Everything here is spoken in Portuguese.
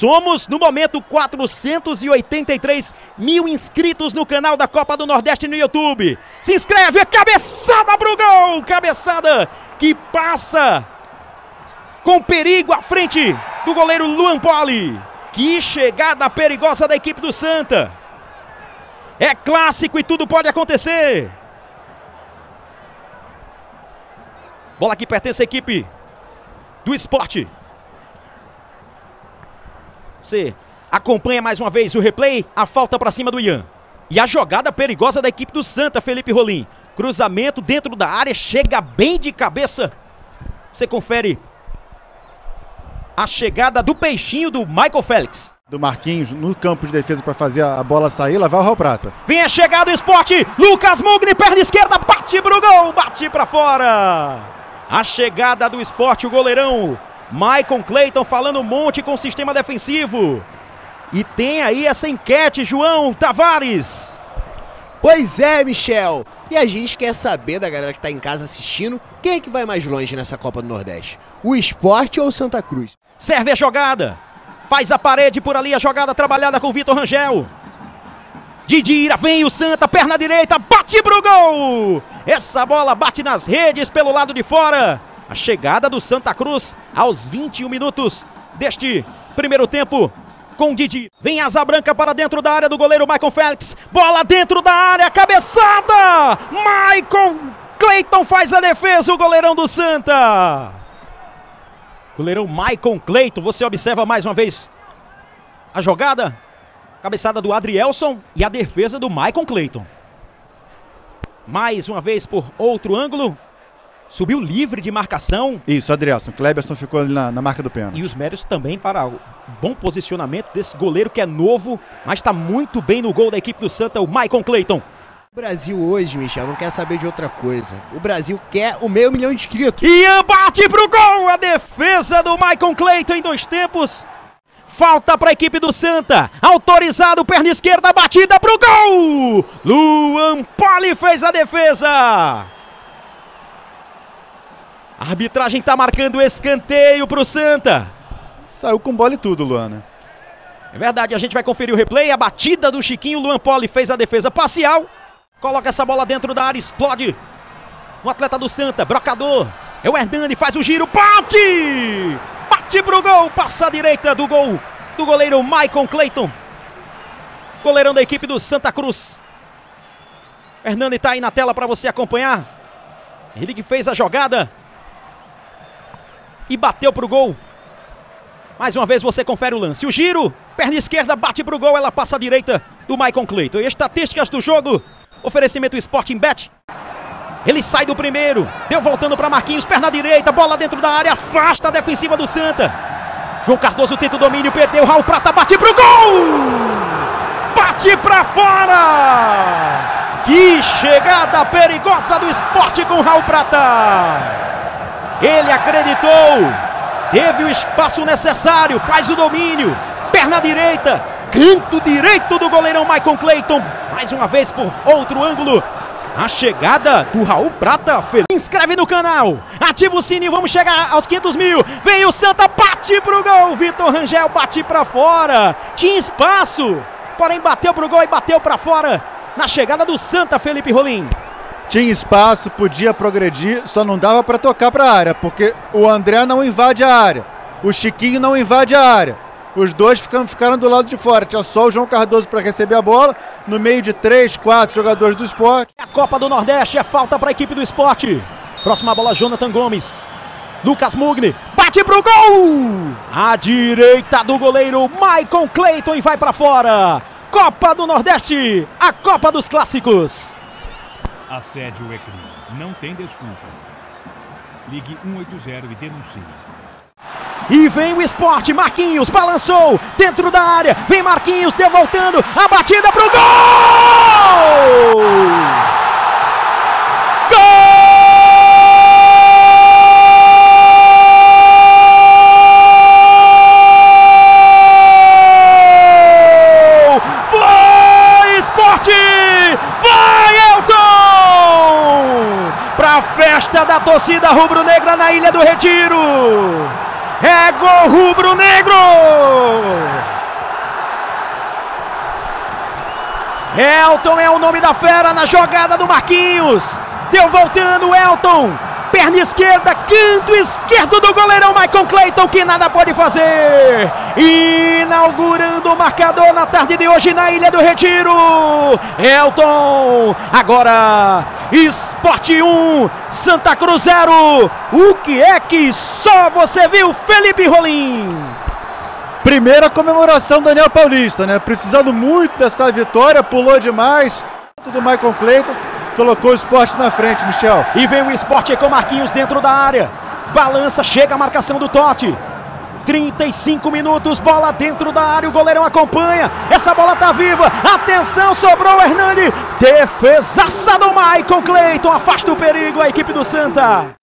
Somos, no momento, 483 mil inscritos no canal da Copa do Nordeste no YouTube. Se inscreve, cabeçada pro gol! Cabeçada que passa com perigo à frente do goleiro Luan Polli. Que chegada perigosa da equipe do Santa. É clássico e tudo pode acontecer. Bola que pertence à equipe do Sport. Você acompanha mais uma vez o replay, a falta para cima do Ian. E a jogada perigosa da equipe do Santa, Felipe Rolim. Cruzamento dentro da área, chega bem de cabeça. Você confere a chegada do Peixinho do Michael Félix. Do Marquinhos no campo de defesa para fazer a bola sair, lá vai o Raul Prata. Vem a chegada do Sport, Lucas Mugni, perna esquerda, bate pro gol, bate para fora. A chegada do Sport, o goleirão Maicon Cleiton falando um monte com o sistema defensivo. E tem aí essa enquete, João Tavares. Pois é, Michel. E a gente quer saber da galera que está em casa assistindo, quem é que vai mais longe nessa Copa do Nordeste? O Sport ou o Santa Cruz? Serve a jogada. Faz a parede por ali, a jogada trabalhada com o Vitor Rangel. Didira, vem o Santa, perna direita, bate pro gol. Essa bola bate nas redes pelo lado de fora. A chegada do Santa Cruz aos 21 minutos deste primeiro tempo com Didi. Vem asa branca para dentro da área do goleiro Michael Félix. Bola dentro da área, cabeçada! Maicon Cleiton faz a defesa, o goleirão do Santa. Goleirão Maicon Cleiton, você observa mais uma vez a jogada. Cabeçada do Adrielson e a defesa do Maicon Cleiton. Mais uma vez por outro ângulo. Subiu livre de marcação. Isso, Adrielson. Kleberson ficou ali na marca do pênalti. E os méritos também para o bom posicionamento desse goleiro que é novo, mas está muito bem no gol da equipe do Santa, o Maicon Cleiton. O Brasil hoje, Michel, não quer saber de outra coisa. O Brasil quer o meio milhão de inscritos. Ian bate pro gol! A defesa do Maicon Cleiton em dois tempos. Falta para a equipe do Santa, autorizado, perna esquerda, batida pro gol! Luan Polli fez a defesa! A arbitragem está marcando escanteio para o Santa. Saiu com bola e tudo, Luana. É verdade, a gente vai conferir o replay. A batida do Chiquinho, Luan Polli fez a defesa parcial. Coloca essa bola dentro da área, explode. Um atleta do Santa, brocador. É o Hernani, faz o giro, bate! Bate pro gol, passa à direita do gol do goleiro Maicon Cleiton. Goleirão da equipe do Santa Cruz. Hernani está aí na tela para você acompanhar. Ele que fez a jogada. E bateu pro gol. Mais uma vez você confere o lance. O giro, perna esquerda, bate pro gol. Ela passa à direita do Maicon Cleiton. E estatísticas do jogo. Oferecimento Sporting Bet. Ele sai do primeiro. Deu voltando para Marquinhos. Perna direita, bola dentro da área. Afasta a defensiva do Santa. João Cardoso tenta o domínio. Perdeu. Raul Prata bate pro gol. Bate pra fora. Que chegada perigosa do Sport com Raul Prata. Ele acreditou, teve o espaço necessário, faz o domínio, perna direita, canto direito do goleirão Maicon Cleiton. Mais uma vez por outro ângulo, a chegada do Raul Prata. Se inscreve no canal, ativa o sininho, vamos chegar aos 500 mil. Vem o Santa, bate pro gol, Vitor Rangel bate pra fora, tinha espaço, porém bateu pro gol e bateu pra fora na chegada do Santa, Felipe Rolim. Tinha espaço, podia progredir, só não dava para tocar para a área, porque o André não invade a área, o Chiquinho não invade a área. Os dois ficaram do lado de fora, tinha só o João Cardoso para receber a bola, no meio de 3, 4 jogadores do Sport. A Copa do Nordeste é falta para a equipe do Sport. Próxima bola, Jonathan Gomes. Lucas Mugni, bate pro gol! À direita do goleiro, Maicon Cleiton e vai para fora. Copa do Nordeste, a Copa dos Clássicos. Assédio é crime. Não tem desculpa. Ligue 180 e denuncie. E vem o Sport. Marquinhos balançou dentro da área. Vem Marquinhos devoltando. A batida pro gol! Gol! Festa da torcida rubro-negra na Ilha do Retiro. É gol rubro-negro! Elton é o nome da fera na jogada do Marquinhos. Deu voltando Elton. Perna esquerda, canto esquerdo do goleirão Maicon Cleiton, que nada pode fazer. Inaugurando o marcador na tarde de hoje na Ilha do Retiro. Elton, agora Sport 1, Santa Cruz 0. O que é que só você viu, Felipe Rolim? Primeira comemoração do Daniel Paulista, né? Precisando muito dessa vitória, pulou demais. Do Maicon Cleiton. Colocou o Sport na frente, Michel. E vem o Sport com Marquinhos dentro da área. Balança, chega a marcação do Totti. 35 minutos, bola dentro da área, o goleirão acompanha. Essa bola tá viva. Atenção, sobrou o Hernani. Defesaça do Maicon Cleiton. Afasta o perigo a equipe do Santa.